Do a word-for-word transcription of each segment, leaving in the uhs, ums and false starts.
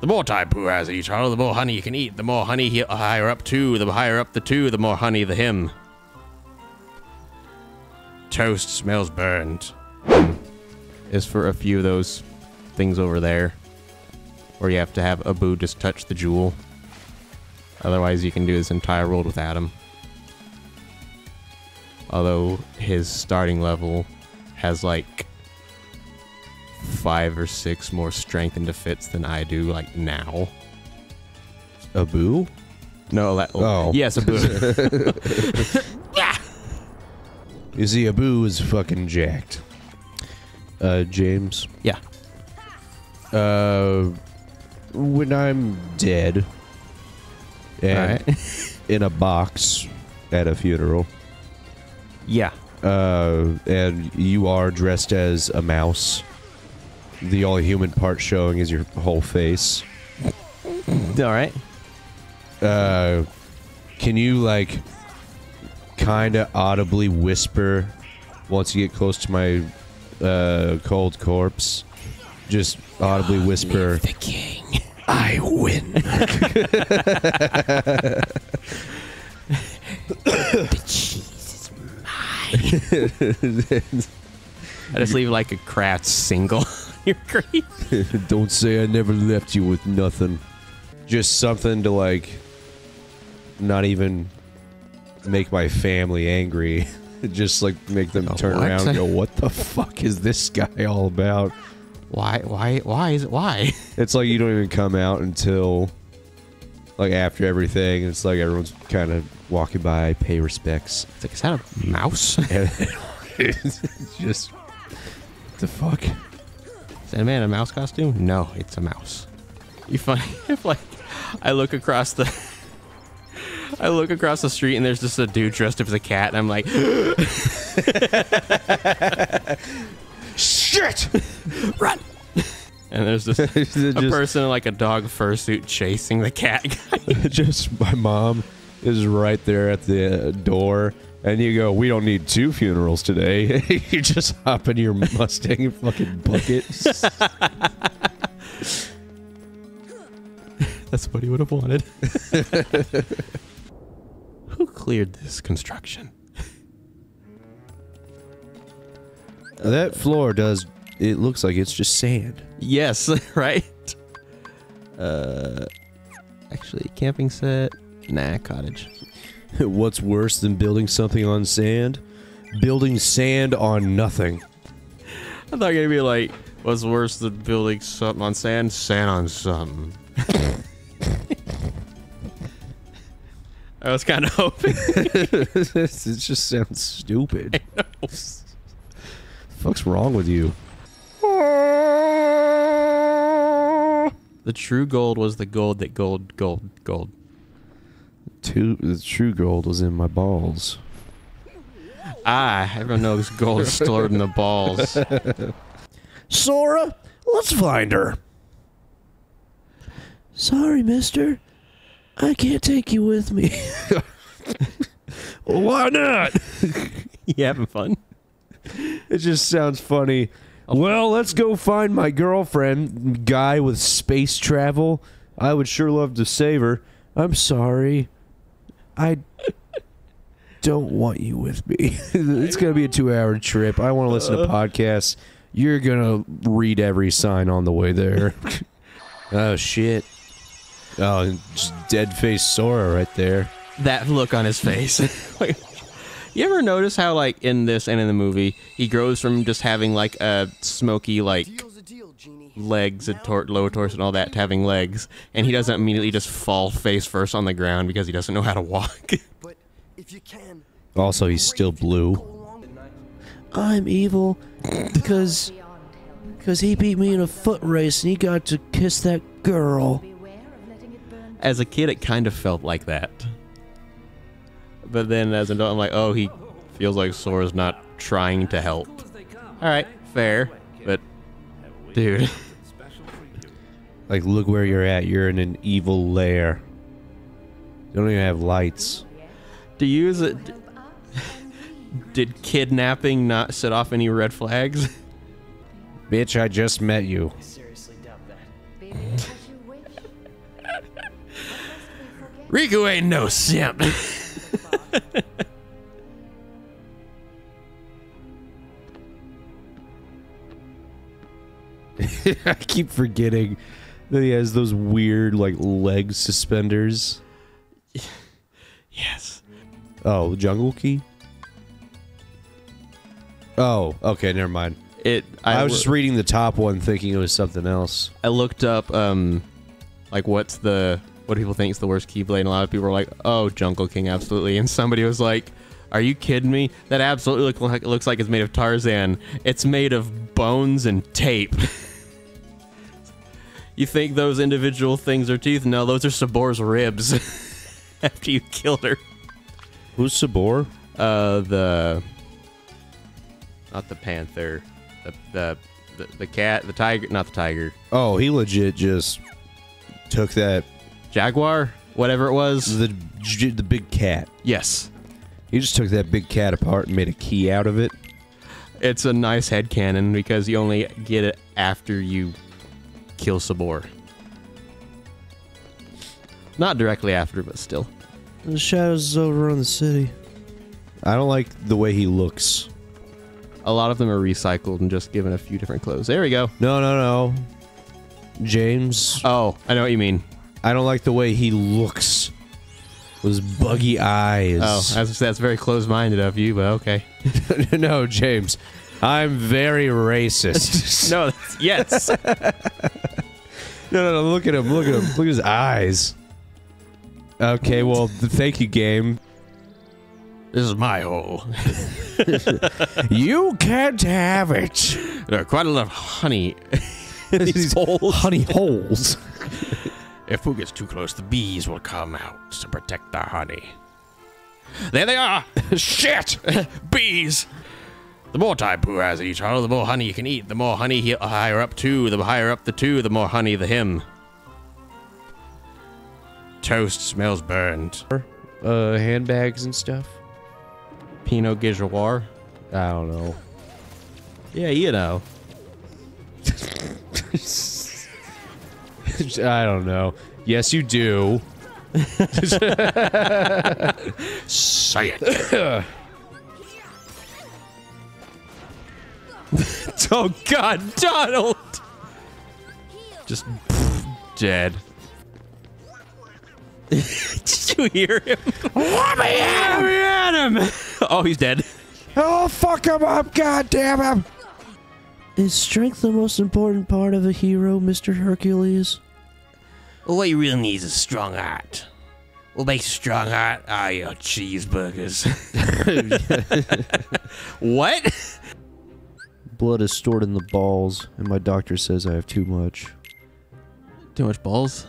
The more time Pooh has each hollow, the more honey you can eat. The more honey he higher up two, the higher up the two, the more honey the him. Toast smells burned. Is for a few of those things over there, where you have to have Abu just touch the jewel. Otherwise, you can do this entire world without him. Although his starting level has like five or six more strength and defense than I do, like now. Abu? No, that. Oh. Yes, Abu. You see, Abu is fucking jacked. Uh, James? Yeah. Uh, when I'm dead, and all right. in a box at a funeral. Yeah. Uh, and you are dressed as a mouse. The only human part showing is your whole face. Alright. Uh, can you, like, kinda audibly whisper once you get close to my uh, cold corpse? Just audibly God whisper, "Live the king. I win." The cheese is mine. I just leave like a cracked single. You're great. Don't say I never left you with nothing. Just something to like, not even make my family angry. Just like make them turn what? around and go, "What the fuck is this guy all about? Why? Why? Why is it? Why?" It's like you don't even come out until like after everything. It's like everyone's kind of walking by, pay respects. It's like, is that a mouse? It's just what the fuck. Is that a man in a mouse costume? No, it's a mouse. You funny if like I look across the I look across the street and there's just a dude dressed up as a cat, and I'm like, shit! Run! And there's just a just, person in like a dog fursuit chasing the cat guy. Just my mom is right there at the door, and you go, "We don't need two funerals today." You just hop in your Mustang fucking bucket. That's what he would have wanted. Who cleared this construction? That floor does, it looks like it's just sand. Yes, right? Uh, actually, camping set, nah, cottage. What's worse than building something on sand? Building sand on nothing. I thought you'd be like, what's worse than building something on sand? Sand on something. I was kind of hoping. It just sounds stupid. What's wrong with you? The true gold was the gold that gold, gold, gold. Two, the true gold was in my balls. Ah, everyone knows gold is stored in the balls. Sora, let's find her. Sorry, mister. I can't take you with me. Why not? You having fun? It just sounds funny. Well, let's go find my girlfriend, guy with space travel. I would sure love to save her. I'm sorry. I don't want you with me. It's going to be a two-hour trip. I want to listen to podcasts. You're going to read every sign on the way there. Oh, shit. Oh, dead-face Sora right there. That look on his face. Like, you ever notice how, like, in this and in the movie, he grows from just having, like, a smoky, like, legs, a tor lower torso and all that, to having legs, and he doesn't immediately just fall face first on the ground because he doesn't know how to walk. Also, he's still blue. I'm evil because, because he beat me in a foot race and he got to kiss that girl. As a kid, it kind of felt like that. But then as an adult, I'm like, oh, he feels like Sora's not trying to help. Alright, fair, but dude. Like, look where you're at. You're in an evil lair. You don't even have lights. Do you use it? Did kidnapping not set off any red flags? Bitch, I just met you. I seriously doubt that. Riku ain't no simp. I keep forgetting that he has those weird, like, leg suspenders. Yes. Oh, the Jungle Key? Oh, okay, never mind. It. I, I was just reading the top one thinking it was something else. I looked up, um, like, what's the... what do people think is the worst Keyblade? And a lot of people were like, oh, Jungle King, absolutely. And somebody was like, are you kidding me? That absolutely look like, looks like it's made of Tarzan. It's made of bones and tape. You think those individual things are teeth? No, those are Sabor's ribs. After you killed her. Who's Sabor? Uh, the... Not the panther. The, the, the, the cat, the tiger, not the tiger. Oh, he legit just took that... Jaguar, whatever it was. The the big cat. Yes. He just took that big cat apart and made a key out of it. It's a nice headcanon because you only get it after you kill Sabor. Not directly after, but still. The shadows over on the city. I don't like the way he looks. A lot of them are recycled and just given a few different clothes. There we go. No, no, no. James. Oh, I know what you mean. I don't like the way he looks. Those buggy eyes. Oh, that's, that's very close-minded of you, but okay. No, James. I'm very racist. No, that's, yes. no, no, no, look at him, look at him. Look at his eyes. Okay, well, thank you, game. This is my hole. You can't have it. There are quite a lot of honey in these, these holes. Honey holes. If food gets too close, the bees will come out to protect the honey. There they are! Shit! Bees! The more time Pooh has at each hole, the more honey you can eat. The more honey he higher up two, the higher up the two, the more honey the him. Toast smells burned. Uh, handbags and stuff. Pinot Gejoir. I don't know. Yeah, you know. I don't know. Yes, you do. Say it. Oh, God, Donald! Just dead. Did you hear him? Let me at him! Oh, he's dead. Oh, fuck him up, God damn him! Is strength the most important part of a hero, Mister Hercules? Well, what you really need is a strong heart. What makes a strong heart are your cheeseburgers. What? Blood is stored in the balls, and my doctor says I have too much. Too much balls?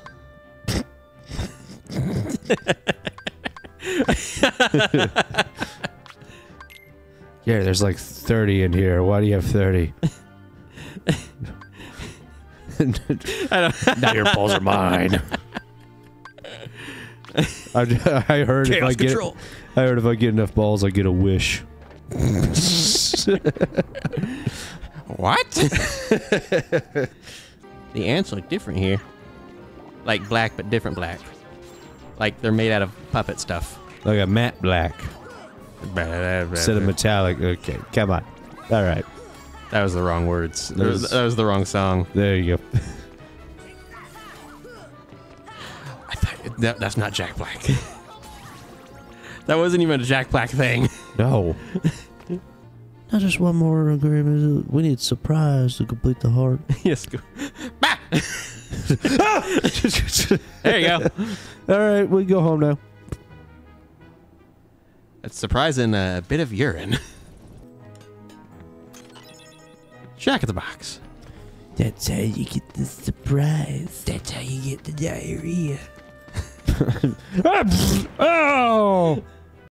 Yeah, there's like thirty in here. Why do you have thirty? I don't now your balls are mine. I, I heard Chaos if I control. get, I heard if I get enough balls, I get a wish. What? The ants look different here, like black but different black, like they're made out of puppet stuff. Like a matte black, instead of metallic. Okay, come on. All right. That was the wrong words. That was, that was the wrong song. There you go. I thought, that, that's not Jack Black. That wasn't even a Jack Black thing. No. Not just one more agreement. We need surprise to complete the heart. Yes. Go. Bah! Ah! There you go. All right, we go home now. That's surprising a bit of urine. Jack in the Box. That's how you get the surprise. That's how you get the diarrhea. Oh!